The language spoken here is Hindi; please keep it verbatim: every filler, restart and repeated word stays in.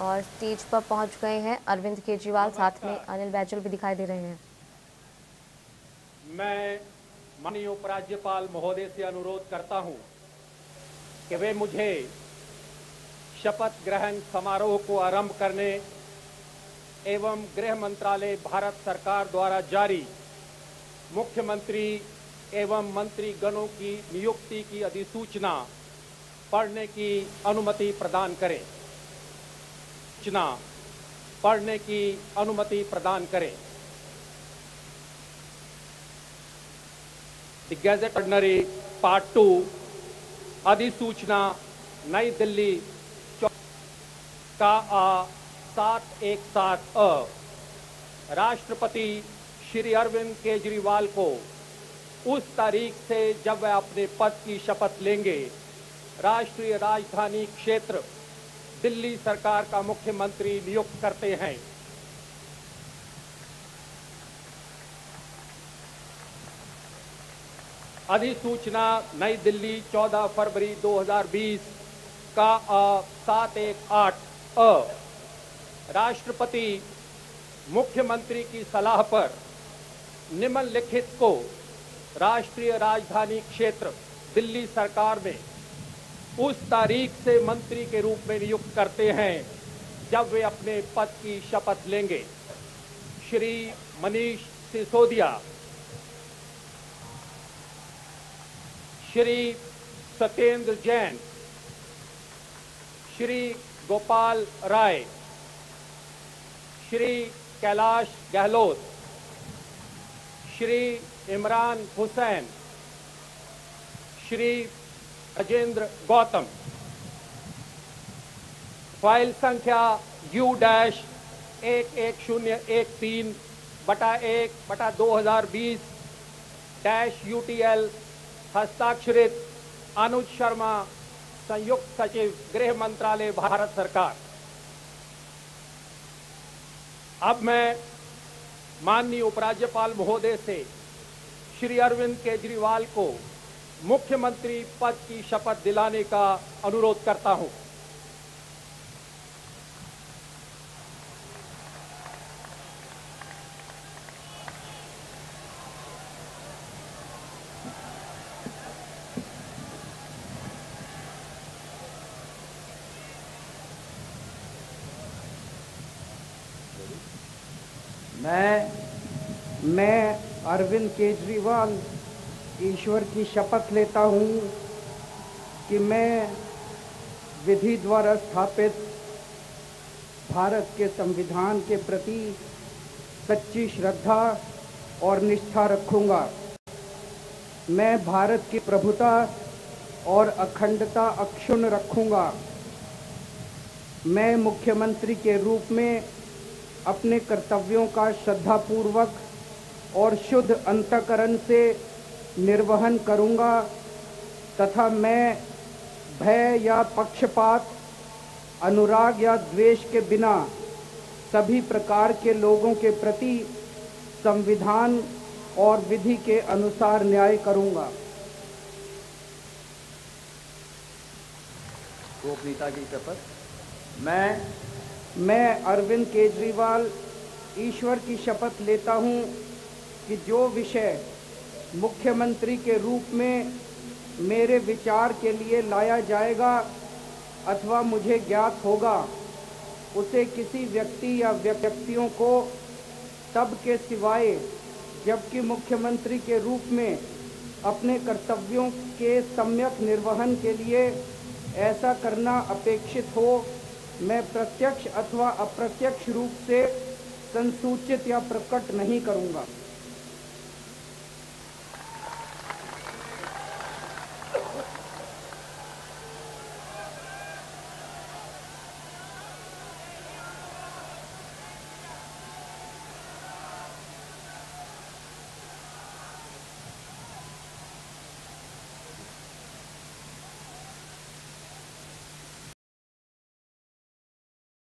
और स्टेज पर पहुंच गए हैं अरविंद केजरीवाल, साथ में अनिल बैजल भी दिखाई दे रहे हैं। मैं माननीय उपराज्यपाल महोदय से अनुरोध करता हूं कि वे मुझे शपथ ग्रहण समारोह को आरंभ करने एवं गृह मंत्रालय भारत सरकार द्वारा जारी मुख्यमंत्री एवं मंत्रीगणों की नियुक्ति की अधिसूचना पढ़ने की अनुमति प्रदान करें सूचना पढ़ने की अनुमति प्रदान करें। The gazette ordinary part two अधिसूचना नई दिल्ली का आ सात एक सात अ राष्ट्रपति श्री अरविंद केजरीवाल को उस तारीख से जब वह अपने पद की शपथ लेंगे राष्ट्रीय राजधानी क्षेत्र दिल्ली सरकार का मुख्यमंत्री नियुक्त करते हैं। अधिसूचना नई दिल्ली चौदह फरवरी दो हज़ार बीस का सात एक आठ अ राष्ट्रपति मुख्यमंत्री की सलाह पर निम्नलिखित को राष्ट्रीय राजधानी क्षेत्र दिल्ली सरकार में उस तारीख से मंत्री के रूप में नियुक्त करते हैं जब वे अपने पद की शपथ लेंगे। श्री मनीष सिसोदिया, श्री सतेंद्र जैन, श्री गोपाल राय, श्री कैलाश गहलोत, श्री इमरान हुसैन, श्री अजयेंद्र गौतम। फाइल संख्या यू डैश एक एक शून्य एक तीन बटा एक बटा दो हजार बीस डैश यू टी एल हस्ताक्षरित अनुज शर्मा, संयुक्त सचिव गृह मंत्रालय भारत सरकार। अब मैं माननीय उपराज्यपाल महोदय से श्री अरविंद केजरीवाल को मुख्यमंत्री पद की शपथ दिलाने का अनुरोध करता हूं। मैं मैं अरविंद केजरीवाल ईश्वर की शपथ लेता हूं कि मैं विधि द्वारा स्थापित भारत के संविधान के प्रति सच्ची श्रद्धा और निष्ठा रखूंगा। मैं भारत की प्रभुता और अखंडता अक्षुण्ण रखूंगा। मैं मुख्यमंत्री के रूप में अपने कर्तव्यों का श्रद्धापूर्वक और शुद्ध अंतःकरण से निर्वहन करूंगा तथा मैं भय या पक्षपात, अनुराग या द्वेष के बिना सभी प्रकार के लोगों के प्रति संविधान और विधि के अनुसार न्याय करूंगा। गोपनीयता की शपथ। मैं मैं अरविंद केजरीवाल ईश्वर की शपथ लेता हूं कि जो विषय मुख्यमंत्री के रूप में मेरे विचार के लिए लाया जाएगा अथवा मुझे ज्ञात होगा उसे किसी व्यक्ति या व्यक्तियों को तब के सिवाय जबकि मुख्यमंत्री के रूप में अपने कर्तव्यों के सम्यक निर्वहन के लिए ऐसा करना अपेक्षित हो मैं प्रत्यक्ष अथवा अप्रत्यक्ष रूप से संसूचित या प्रकट नहीं करूंगा।